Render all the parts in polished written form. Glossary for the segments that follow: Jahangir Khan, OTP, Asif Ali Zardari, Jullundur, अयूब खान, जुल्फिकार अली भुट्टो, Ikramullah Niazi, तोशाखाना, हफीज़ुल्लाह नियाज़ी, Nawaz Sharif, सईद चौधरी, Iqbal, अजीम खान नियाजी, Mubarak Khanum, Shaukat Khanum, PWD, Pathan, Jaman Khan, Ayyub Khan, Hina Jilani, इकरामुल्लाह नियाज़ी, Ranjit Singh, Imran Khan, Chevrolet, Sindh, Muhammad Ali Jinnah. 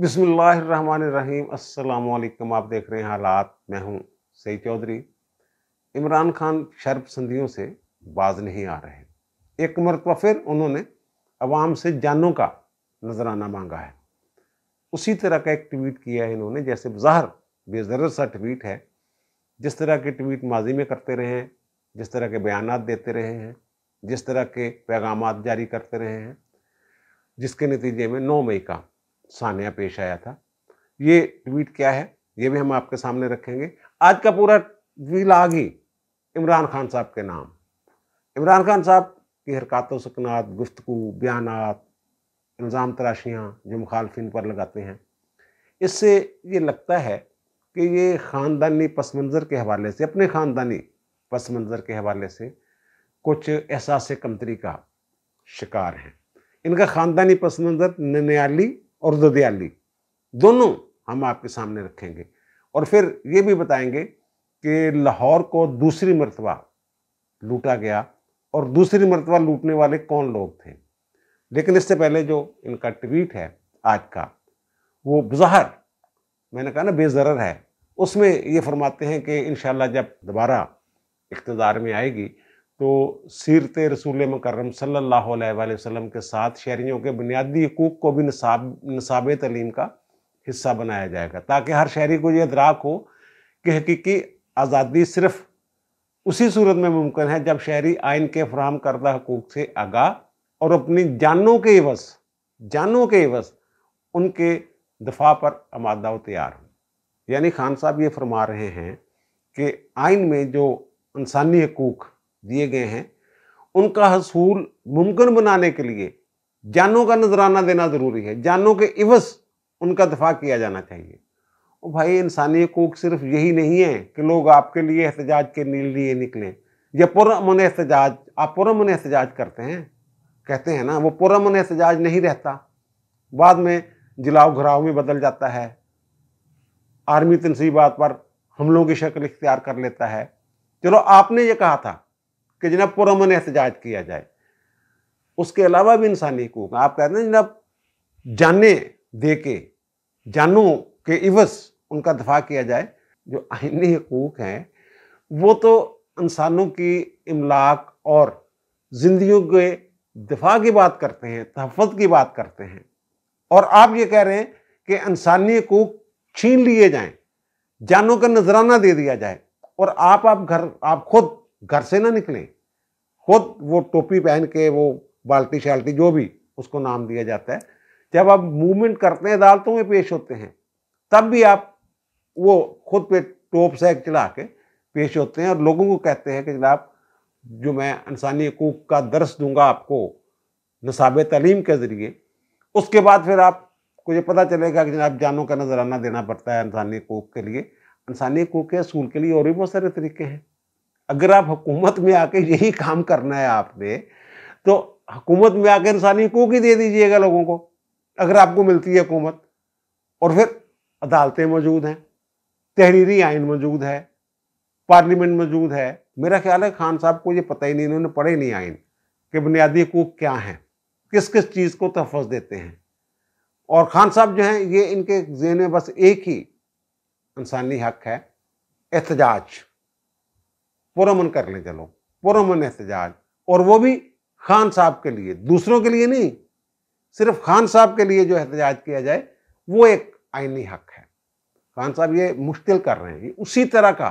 बिस्मिल्लाहिर्रहमानिर्रहीम। अस्सलामुअलैकुम। आप देख रहे हैं हालात। मैं हूं सईद चौधरी। इमरान खान शर्पसंदियों से बाज नहीं आ रहे। एक मरतबा फिर उन्होंने अवाम से जानों का नजराना मांगा है। उसी तरह का एक ट्वीट किया है इन्होंने, जैसे ज़ाहिर बेजरर सा ट्वीट है, जिस तरह के ट्वीट माजी में करते रहे हैं, जिस तरह के बयानात देते रहे हैं, जिस तरह के पैगामात जारी करते रहे हैं, जिसके नतीजे में 9 मई का सान्या पेश आया था। ये ट्वीट क्या है ये भी हम आपके सामने रखेंगे। आज का पूरा विलाग ही इमरान खान साहब के नाम, इमरान खान साहब की हरकतों, सकनात, गुफ्तगू, बयानात, इल्ज़ाम तराशियाँ जो मुखालफिन पर लगाते हैं, इससे ये लगता है कि ये ख़ानदानी पस मंज़र के हवाले से, अपने ख़ानदानी पस मंज़र के हवाले से कुछ एहसास कमतरी का शिकार हैं। इनका ख़ानदानी पस मंज़र ननियाली और ददियाली दोनों हम आपके सामने रखेंगे, और फिर ये भी बताएंगे कि लाहौर को दूसरी मरतबा लूटा गया और दूसरी मरतबा लूटने वाले कौन लोग थे। लेकिन इससे पहले जो इनका ट्वीट है आज का, वो ज़ाहिर, मैंने कहा ना बेज़रर है, उसमें ये फरमाते हैं कि इंशाल्लाह जब दोबारा इख्तदार में आएगी तो सीरत रसूल मुकर्रम सल्लल्लाहु अलैहि वसल्लम के साथ शहरियों के बुनियादी हकूक़ को भी नसाब तलीम का हिस्सा बनाया जाएगा, ताकि हर शहरी को ये इदराक हो कि हकीकी आज़ादी सिर्फ उसी सूरत में मुमकिन है जब शहरी आइन के फराहम करदा हकूक़ से आगाह और अपनी जानों के एवज़ उनके दफा पर आमादा व तैयार हों। यानी खान साहब ये फरमा रहे हैं कि आइन में जो इंसानी हकूक़ दिए गए हैं उनका हसूल मुमकिन बनाने के लिए जानों का नजराना देना ज़रूरी है, जानों के इवज़ उनका दफा किया जाना चाहिए। और भाई इंसानी हकूक़ सिर्फ यही नहीं है कि लोग आपके लिए एहतजाज के लिए निकलें या पुरअमन एहतजाज, आप पुरअमन एहतजाज करते हैं, कहते हैं ना, वो पुरअमन एहतजाज नहीं रहता, बाद में जलाओ घराव में बदल जाता है, आर्मी तनसीबात पर हमलों की शक्ल इख्तियार कर लेता है। चलो आपने ये कहा था कि जनाब पुरअमन एहतजाज किया जाए, उसके अलावा भी इंसानी हकूक़ आप कहते हैं जनाब जाने दे के, जानों के इवज़ उनका दफा किया जाए। जो आइनी हकूक़ हैं वो तो इंसानों की इमलाक और जिंदगियों के दफा की बात करते हैं, तहफ़्फ़ुज़ की बात करते हैं, और आप ये कह रहे हैं कि इंसानी हकूक़ छीन लिए जाएँ, जानों का नजराना दे दिया जाए, और आप खुद घर से ना निकलें, खुद वो टोपी पहन के, वो बाल्टी शाल्टी जो भी उसको नाम दिया जाता है, जब आप मूवमेंट करते हैं, अदालतों में पेश होते हैं, तब भी आप वो खुद पे टोप सैक चला के पेश होते हैं और लोगों को कहते हैं कि जनाब जो मैं इंसानी हकूक़ का दर्स दूंगा आपको नसाब तलीम के ज़रिए, उसके बाद फिर आपको ये पता चलेगा कि जनाब जानों का नजराना देना पड़ता है इंसानी हकूक़ के लिए। इंसानी हकूक़ के असूल के लिए और भी बहुत सारे तरीके हैं। अगर आप हुकूमत में आके यही काम करना है आपने, तो हुकूमत में आके इंसानी हकूक़ ही दे दीजिएगा लोगों को, अगर आपको मिलती है हुकूमत। और फिर अदालतें मौजूद हैं, तहरीरी आइन मौजूद है, पार्लियामेंट मौजूद है। मेरा ख्याल है खान साहब को ये पता ही नहीं, इन्होंने पढ़े नहीं आइन के बुनियादी हकूक़ क्या हैं, किस किस चीज़ को तहफ़्फ़ुज़ देते हैं। और ख़ान साहब जो हैं ये, इनके ज़हन में बस एक ही इंसानी हक है, एहतजाज, पुरअमन कर ले चलो, पुरअमन एहतजाज, और वो भी खान साहब के लिए, दूसरों के लिए नहीं, सिर्फ खान साहब के लिए जो एहतजाज किया जाए वो एक आइनी हक है। खान साहब ये मुश्किल कर रहे हैं। ये उसी तरह का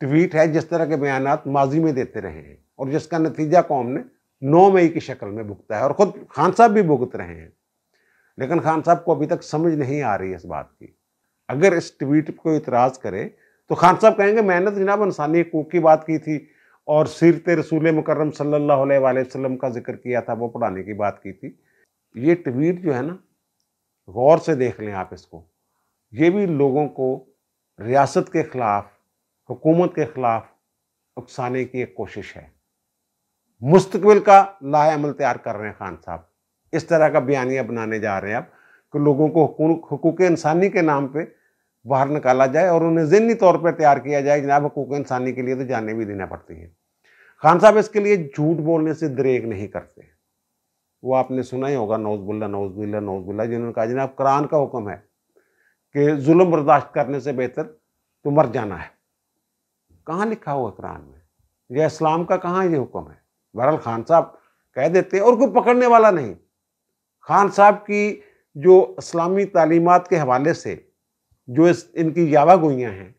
ट्वीट है जिस तरह के बयानात माजी में देते रहे हैं, और जिसका नतीजा कौम ने 9 मई की शक्ल में भुगता है, और ख़ुद खान साहब भी भुगत रहे हैं। लेकिन खान साहब को अभी तक समझ नहीं आ रही इस बात की। अगर इस ट्वीट को इतराज़ करे तो खान साहब कहेंगे मैंने तो जनाब इंसानी हकूक़ की बात की थी और सीरत रसूल मुकर्रम सल्लल्लाहु अलैहि वसल्लम का जिक्र किया था, वो पढ़ाने की बात की थी। ये ट्वीट जो है ना, गौर से देख लें आप इसको, ये भी लोगों को रियासत के ख़िलाफ़, हुकूमत के ख़िलाफ़ उकसाने की एक कोशिश है। मुस्तकबिल का लायामल तैयार कर रहे हैं खान साहब, इस तरह का बयानिया बनाने जा रहे हैं आप कि लोगों को हुकूक़ इंसानी के नाम पर बाहर निकाला जाए और उन्हें ज़हनी तौर पर तैयार किया जाए जनाब हकूक़ इंसानी के लिए तो जाने भी देना पड़ती है। खान साहब इसके लिए झूठ बोलने से दरेग नहीं करते, वो आपने सुना ही होगा, नौजबिल्ला नौजबिल्ला नौजबिल्ला, जिन्होंने कहा जनाब कुरान का हुक्म है कि जुल्म बर्दाश्त करने से बेहतर तो मर जाना है। कहाँ लिखा हुआ कुरान में, यह इस्लाम का कहाँ ये हुक्म है? बहरहाल खान साहब कह देते हैं और कोई पकड़ने वाला नहीं। खान साहब की जो इस्लामी तालीमात के हवाले से जो इनकी यावागोइयाँ हैं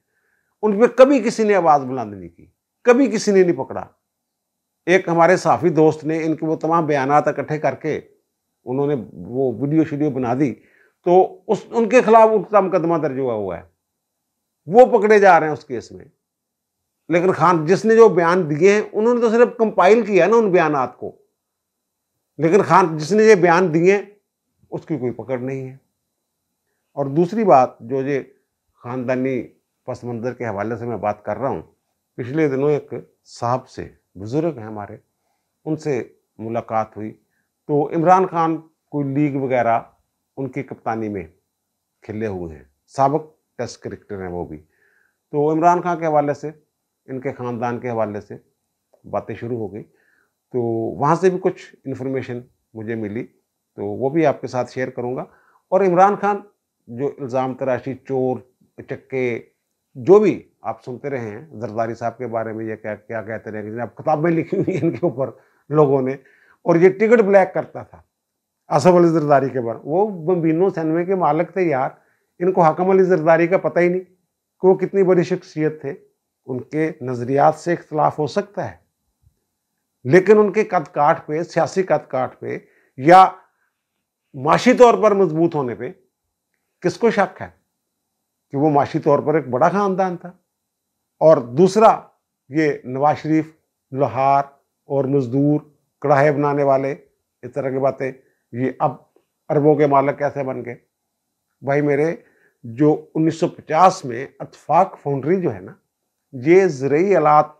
उन पर कभी किसी ने आवाज़ बुलंद नहीं की, कभी किसी ने नहीं पकड़ा। एक हमारे साफ़ी दोस्त ने इनके वो तमाम बयानात इकट्ठे करके उन्होंने वो वीडियो शीडियो बना दी, तो उस उनके खिलाफ उनका मुकदमा दर्ज हुआ है, वो पकड़े जा रहे हैं उस केस में। लेकिन खान जिसने जो बयान दिए हैं उन्होंने तो सिर्फ कंपाइल किया ना उन बयानात को, लेकिन खान जिसने ये बयान दिए उसकी कोई पकड़ नहीं है। और दूसरी बात जो ये ख़ानदानी पस मंज़र के हवाले से मैं बात कर रहा हूँ, पिछले दिनों एक साहब से, बुज़ुर्ग हैं हमारे, उनसे मुलाकात हुई तो इमरान खान कोई लीग वगैरह उनकी कप्तानी में खेले हुए हैं, साबक टेस्ट क्रिकेटर हैं वो भी। तो इमरान खान के हवाले से, इनके ख़ानदान के हवाले से बातें शुरू हो गई, तो वहाँ से भी कुछ इन्फॉर्मेशन मुझे मिली, तो वो भी आपके साथ शेयर करूँगा। और इमरान खान जो इल्ज़ाम तराशी, चोर, चक्के, जो भी आप सुनते रहे हैं जरदारी साहब के बारे में, ये क्या कहते रहे कि आप किताबें लिखी हुई इनके ऊपर लोगों ने, और ये टिकट ब्लैक करता था आसिफ अली जरदारी के बारे, वो बम्बिनो सैनवे के मालिक थे यार, इनको हाकिम अली जरदारी का पता ही नहीं कि वो कितनी बड़ी शख्सियत थे। उनके नज़रियात से इख्तलाफ हो सकता है, लेकिन उनके कद काठ पे, सियासी कद काठ पे या माशी तौर पर मजबूत होने पर किसको शक है कि वो माशी तौर पर एक बड़ा ख़ानदान था। और दूसरा ये नवाज शरीफ, लाहौर और मज़दूर, कढ़ाई बनाने वाले, इस तरह की बातें, ये अब अरबों के मालिक कैसे बन गए? भाई मेरे, जो 1950 में अतफाक फाउंड्री जो है ना, ये ज़रूरी आलात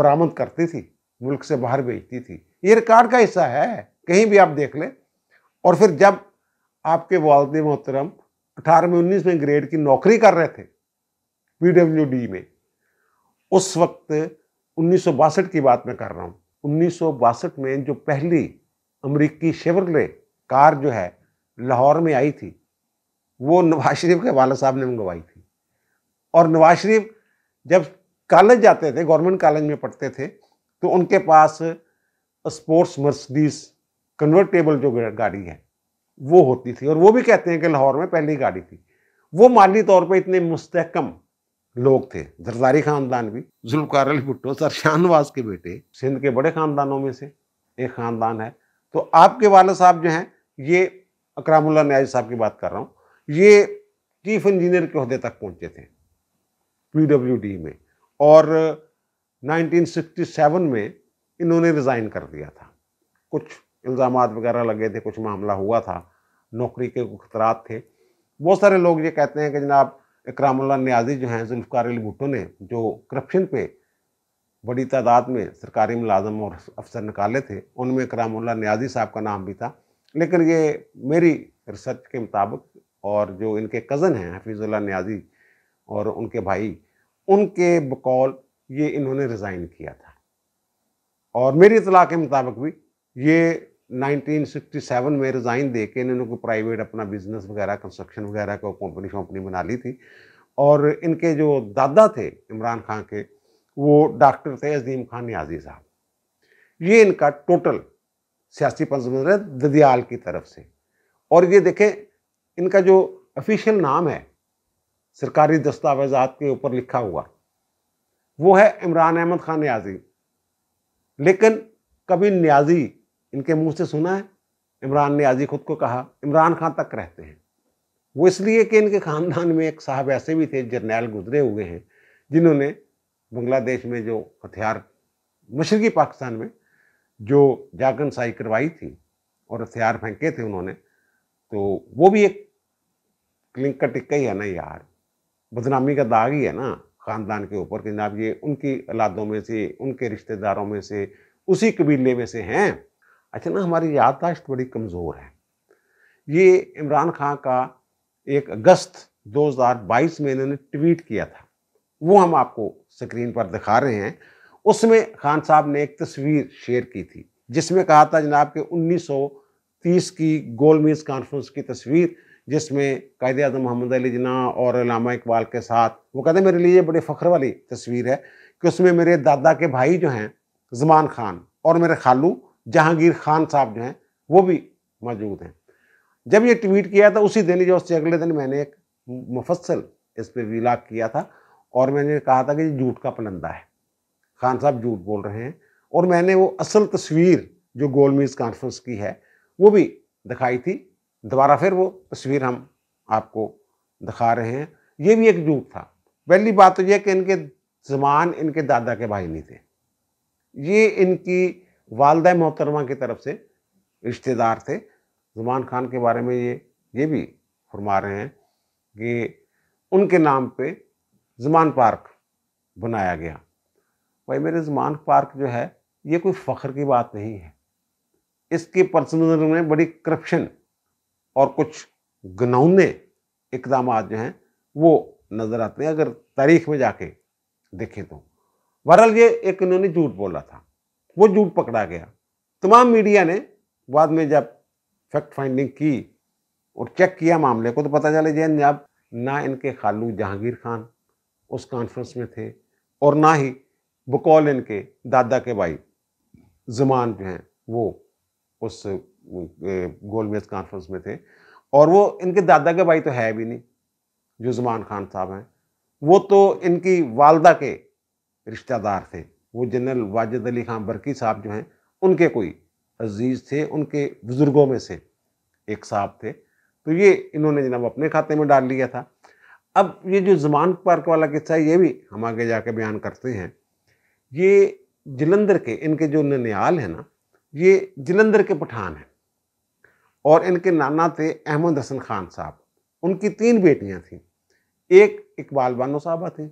बरामद करती थी, मुल्क से बाहर बेचती थी, ये रिकॉर्ड का हिस्सा है, कहीं भी आप देख लें। और फिर जब आपके वालदे मोहतरम 18 में 19 में ग्रेड की नौकरी कर रहे थे PWD में, उस वक्त 1962 की बात मैं कर रहा हूँ, 1962 में जो पहली अमेरिकी शेवरले कार जो है लाहौर में आई थी, वो नवाज शरीफ के वाला साहब ने मंगवाई थी। और नवाज शरीफ जब कॉलेज जाते थे, गवर्नमेंट कॉलेज में पढ़ते थे, तो उनके पास स्पोर्ट्स मर्सिडीज कन्वर्टेबल जो गाड़ी है वो होती थी, और वो भी कहते हैं कि लाहौर में पहली गाड़ी थी। वो माली तौर पे इतने मुस्तहकम लोग थे, जरदारी ख़ानदान भी, जुल्फिकार अली भुट्टो सर शाहनवाज के बेटे, सिंध के बड़े ख़ानदानों में से एक ख़ानदान है। तो आपके वाले साहब जो हैं, ये इकरामुल्लाह नियाज़ी साहब की बात कर रहा हूँ, ये चीफ इंजीनियर के अहदे तक पहुँचे थे PWD में, और 1967 में इन्होंने रिज़ाइन कर दिया था। कुछ इल्ज़ाम वगैरह लगे थे, कुछ मामला हुआ था, नौकरी के खतरात थे। बहुत सारे लोग ये कहते हैं कि जनाब इकरामुल्लाह नियाज़ी जो हैं, जुल्फिकार अली भुट्टो ने जो करप्शन पे बड़ी तादाद में सरकारी मुलाजम और अफसर निकाले थे, उनमें इकरामुल्लाह नियाज़ी साहब का नाम भी था। लेकिन ये मेरी रिसर्च के मुताबिक, और जो इनके कज़न हैं हफीज़ुल्लाह नियाज़ी और उनके भाई, उनके बकौल ये इन्होंने रिज़ाइन किया था। और मेरी इतला के मुताबिक भी ये 1967 में रिज़ाइन दे के इन्होंने कोई प्राइवेट अपना बिजनेस वगैरह, कंस्ट्रक्शन वगैरह को कंपनी शॉपनी बना ली थी। और इनके जो दादा थे इमरान खान के, वो डॉक्टर थे अजीम खान नियाजी साहब। ये इनका टोटल सियासी पंजर ददियाल की तरफ से। और ये देखें, इनका जो ऑफिशियल नाम है सरकारी दस्तावेजात के ऊपर लिखा हुआ, वो है इमरान अहमद खान नियाजी। लेकिन कभी नियाजी इनके मुंह से सुना है? इमरान नियाज़ी खुद को कहा इमरान खान तक रहते हैं। वो इसलिए कि इनके ख़ानदान में एक साहब ऐसे भी थे, जर्नैल गुजरे हुए हैं, जिन्होंने बांग्लादेश में जो हथियार, मशरक़ी पाकिस्तान में जो जागनसाई करवाई थी और हथियार फेंके थे उन्होंने, तो वो भी एक क्लिंक का टिक्का ही है ना यार, बदनामी का दाग ही है ना ख़ानदान के ऊपर कि जनाब ये उनकी औलादों में से, उनके रिश्तेदारों में से, उसी कबीले में से हैं। अच्छा ना, हमारी याददाश्त बड़ी कमज़ोर है। ये इमरान खान का 1 अगस्त 2022 में इन्होंने ट्वीट किया था, वो हम आपको स्क्रीन पर दिखा रहे हैं। उसमें खान साहब ने एक तस्वीर शेयर की थी जिसमें कहा था जनाब के 19 1930 की गोल मीज़ कॉन्फ्रेंस की तस्वीर जिसमें कायदे आज़म मोहम्मद अली जिन्ना और अल्लामा इकबाल के साथ, वो कहते हैं मेरे लिए ये बड़े फ़ख्र वाली तस्वीर है कि उसमें मेरे दादा के भाई जो हैं जमान खान और मेरे खालू जहांगीर खान साहब जो हैं वो भी मौजूद हैं। जब ये ट्वीट किया था उसी दिन या उससे अगले दिन मैंने एक मुफस्सल इस पर व्लॉग किया था और मैंने कहा था कि ये झूठ का पलंदा है, खान साहब झूठ बोल रहे हैं, और मैंने वो असल तस्वीर जो गोल मीज़ कॉन्फ्रेंस की है वो भी दिखाई थी। दोबारा फिर वो तस्वीर हम आपको दिखा रहे हैं, ये भी एक झूठ था। पहली बात तो यह कि इनके जमान इनके दादा के भाई नहीं थे, ये इनकी वालदा मोहतरमा की तरफ से रिश्तेदार थे। ज़मान खान के बारे में ये भी फरमा रहे हैं कि उनके नाम पे ज़मान पार्क बनाया गया। भाई मेरे ज़मान पार्क जो है ये कोई फ़ख्र की बात नहीं है, इसके पर्सनल में बड़ी करप्शन और कुछ घिनौने इकदाम जो हैं वो नज़र आते हैं अगर तारीख़ में जाके देखें तो। बहरहाल ये एक इन्होंने झूठ बोला था, वो झूठ पकड़ा गया। तमाम मीडिया ने बाद में जब फैक्ट फाइंडिंग की और चेक किया मामले को तो पता चला जैन अब ना इनके खालू जहांगीर खान उस कॉन्फ्रेंस में थे और ना ही बकौल इनके दादा के भाई ज़मान जो हैं वो उस गोल मेज़ कॉन्फ्रेंस में थे। और वो इनके दादा के भाई तो है भी नहीं जो ज़मान खान साहब हैं, वो तो इनकी वालदा के रिश्तेदार थे, वो जनरल वाजिद अली खान बरकी साहब जो हैं उनके कोई अजीज़ थे, उनके बुज़ुर्गों में से एक साहब थे। तो ये इन्होंने जनाब अपने खाते में डाल लिया था। अब ये जो ज़मान पार्क वाला किस्सा है ये भी हम आगे जाके बयान करते हैं। ये जुलंदर के इनके जो ननियाल है ना, ये जुलंदर के पठान हैं और इनके नाना थे अहमद हसन खान साहब। उनकी 3 बेटियां थीं, एक इकबाल बानो साहबा थी,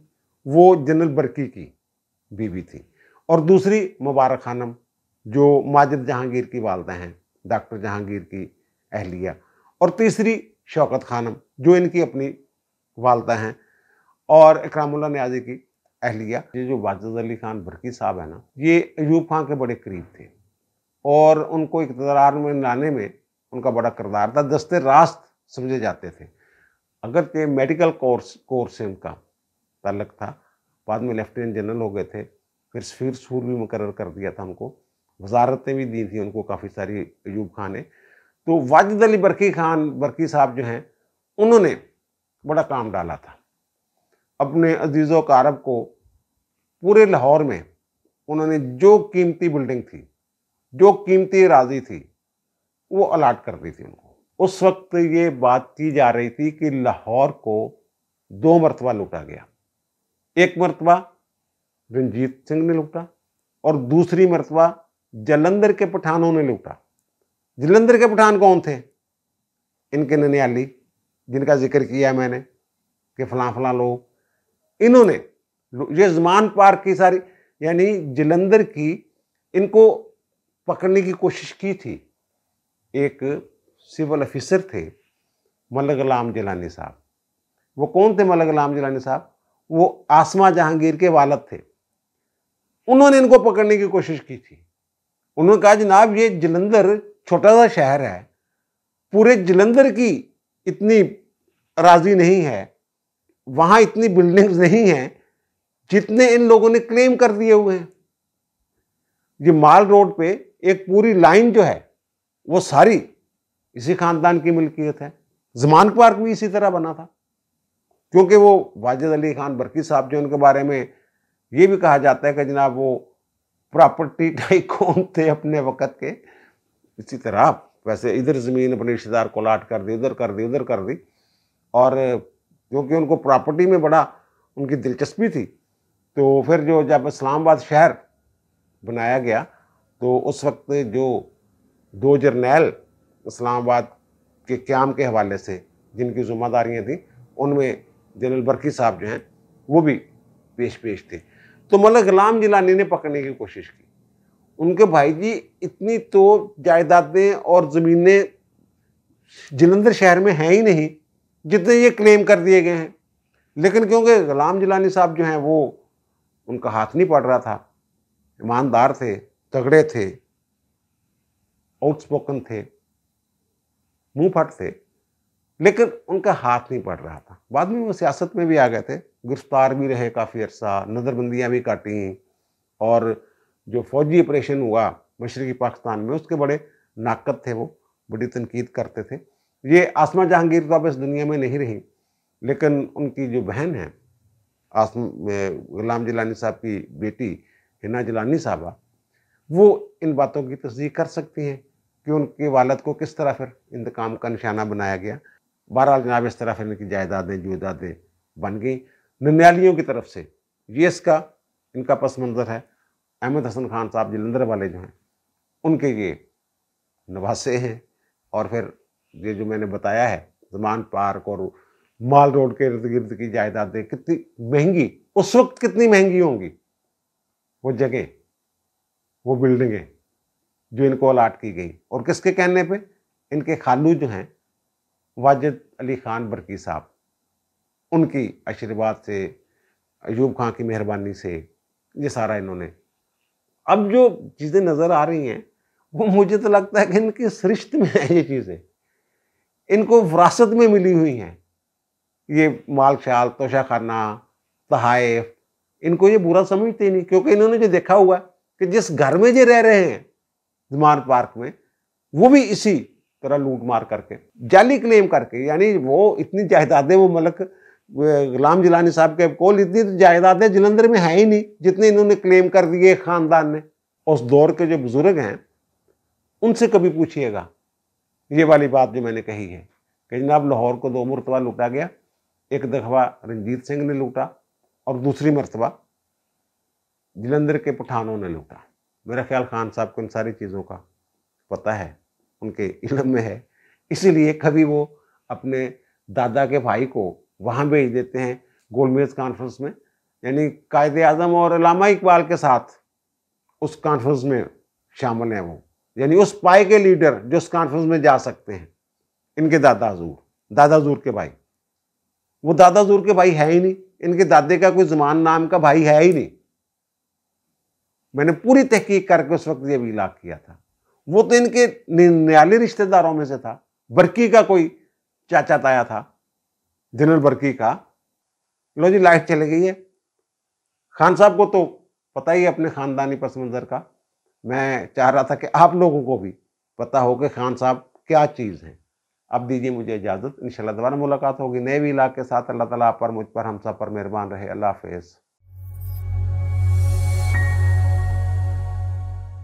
वो जनरल बरकी की बीवी थी, और दूसरी मुबारक खानम जो माजिद जहांगीर की वालदा हैं, डॉक्टर जहांगीर की अहलिया, और तीसरी शौकत खानम जो इनकी अपनी वालदा हैं और इकरामुल्लाह नियाज़ी की अहलिया। ये जो वाजिद अली खान बरकी साहब है ना, ये अयूब खान के बड़े करीब थे और उनको इक़्तिदार में लाने में उनका बड़ा किरदार था, दस्ते रास्त समझे जाते थे। अगर ये मेडिकल कोर्स से उनका ताल्लुक़ था, बाद में लेफ्टिनेंट जनरल हो गए थे, फिर सूर भी मुकर्रर कर दिया था उनको, वजारतें भी दी थी उनको काफ़ी सारी अयूब खान ने। तो वाजिद अली बरकी साहब जो हैं उन्होंने बड़ा काम डाला था अपने अजीज़ों कारब को। पूरे लाहौर में उन्होंने जो कीमती बिल्डिंग थी, जो कीमती एराजी थी, वो अलाट कर दी थी उनको। उस वक्त ये बात की जा रही थी कि लाहौर को 2 मरतबा लूटा गया, एक मरतबा रंजीत सिंह ने लूटा और दूसरी मरतबा जालंधर के पठानों ने लूटा। जालंधर के पठान कौन थे? इनके ननियाली जिनका जिक्र किया मैंने कि फलां फलां लोग, इन्होंने ये ज़मान पार्क की सारी यानी जालंधर की इनको पकड़ने की कोशिश की थी। एक सिविल ऑफिसर थे मलक गुलाम जिलानी साहब। वो कौन थे मलक गुलाम जिलानी साहब? वो आसमा जहांगीर के वालिद थे। उन्होंने इनको पकड़ने की कोशिश की थी। उन्होंने कहा जनाब ये जालंधर छोटा सा शहर है, पूरे जालंधर की इतनी अराजी नहीं है, वहाँ इतनी बिल्डिंग्स नहीं हैं जितने इन लोगों ने क्लेम कर दिए हुए हैं। ये माल रोड पे एक पूरी लाइन जो है वो सारी इसी ख़ानदान की मिल्कियत है। ज़मान पार्क भी इसी तरह बना था, क्योंकि वो वाजिद अली खान बरकी साहब जो उनके बारे में ये भी कहा जाता है कि जनाब वो प्रॉपर्टी टाइकून थे अपने वक्त के। इसी तरह वैसे इधर ज़मीन अपने रिश्तेदार को लाट कर दी, उधर कर दी, उधर कर दी, और क्योंकि उनको प्रॉपर्टी में बड़ा उनकी दिलचस्पी थी तो फिर जो जब इस्लामाबाद शहर बनाया गया तो उस वक्त जो 2 जर्नैल इस्लामाबाद के क़्याम के हवाले से जिनकी ज़िम्मेदारियाँ थीं उनमें जनरल बरकी साहब जो हैं वो भी पेश थे। तो मलक गुलाम जिलानी ने पकड़ने की कोशिश की। उनके भाई जी इतनी तो जायदादें और ज़मीनें जालंधर शहर में हैं ही नहीं जितने ये क्लेम कर दिए गए हैं, लेकिन क्योंकि गुलाम जिलानी साहब जो हैं वो उनका हाथ नहीं पड़ रहा था, ईमानदार थे, तगड़े थे, आउटस्पोकन थे, मुंह फट थे, लेकिन उनका हाथ नहीं पड़ रहा था। बाद में वो सियासत में भी आ गए थे, गिरफ्तार भी रहे काफ़ी अर्सा, नज़रबंदियाँ भी काटी, और जो फौजी ऑपरेशन हुआ मशरक़ी पाकिस्तान में उसके बड़े नाकद थे, वो बड़ी तनकीद करते थे। ये आसमा जहांगीर तो अब इस दुनिया में नहीं रही, लेकिन उनकी जो बहन है आसमा गुलाम जिलानी साहब की बेटी हिना जिलानी साहबा, वो इन बातों की तस्दीक कर सकती हैं कि उनके वालद को किस तरह फिर इंतकाम का निशाना बनाया गया। बहरहाल जनाब इस तरह फिर इनकी जायदादें जुदादें बन गई ननियालियों की तरफ से। ये इसका इनका पस मंज़र है। अहमद हसन खान साहब जुलंदर वाले जो हैं उनके ये नवासे हैं, और फिर ये जो मैंने बताया है ज़मान पार्क और माल रोड के इर्द गिर्द की जायदादें कितनी महंगी, उस वक्त कितनी महंगी होंगी वो जगह, वो बिल्डिंगें जो इनको अलाट की गई, और किसके कहने पे? इनके खालू जो हैं वाजिद अली खान बरकी साहब, उनकी आशीर्वाद से, अयूब खां की मेहरबानी से ये सारा इन्होंने। अब जो चीज़ें नज़र आ रही हैं वो मुझे तो लगता है कि इनकी सृष्टि में है, ये चीज़ें इनको विरासत में मिली हुई हैं। ये माल शाल, तोशाखाना, तहाइफ, इनको ये बुरा समझते ही नहीं, क्योंकि इन्होंने जो देखा हुआ कि जिस घर में ये रह रहे हैं ज़मान पार्क में, वो भी इसी तरह लूट मार करके, जाली क्लेम करके, यानी वो इतनी जायदादें, वो मलक गुलाम जिलानी साहब के कोल इतनी तो जायदादें जलंधर में है ही नहीं जितने इन्होंने क्लेम कर दिए ख़ानदान ने। उस दौर के जो बुज़ुर्ग हैं उनसे कभी पूछिएगा ये वाली बात जो मैंने कही है कि जनाब लाहौर को 2 मरतबा लूटा गया, एक दफा रंजीत सिंह ने लूटा और दूसरी मरतबा जलंधर के पठानों ने लूटा। मेरा ख्याल खान साहब को इन सारी चीज़ों का पता है, उनके इलम में है, इसीलिए कभी वो अपने दादा के भाई को वहाँ भेज देते हैं गोलमेज कॉन्फ्रेंस में, यानी कायदे-ए-आज़म और अल्लामा इकबाल के साथ उस कॉन्फ्रेंस में शामिल हैं वो, यानी उस पाए के लीडर जो उस कॉन्फ्रेंस में जा सकते हैं। इनके दादा हजूर के भाई, वो दादा हजूर के भाई है ही नहीं, इनके दादे का कोई ज़मान नाम का भाई है ही नहीं। मैंने पूरी तहकीक करके उस वक्त ये भी इलाक़ किया था, वो तो इनके न्याले रिश्तेदारों में से था, बरकी का कोई चाचा ताया था जनरल बरकी का। लो जी लाइट चली गई है। खान साहब को तो पता ही अपने ख़ानदानी पस मंज़र का, मैं चाह रहा था कि आप लोगों को भी पता हो कि खान साहब क्या चीज़ हैं। अब दीजिए मुझे इजाज़त, इंशाल्लाह दोबारा मुलाकात होगी नए भी इलाक़ के साथ। अल्लाह ताला आप पर, मुझ पर, हम सब पर मेहरबान रहे। अल्लाह हाफ़िज़।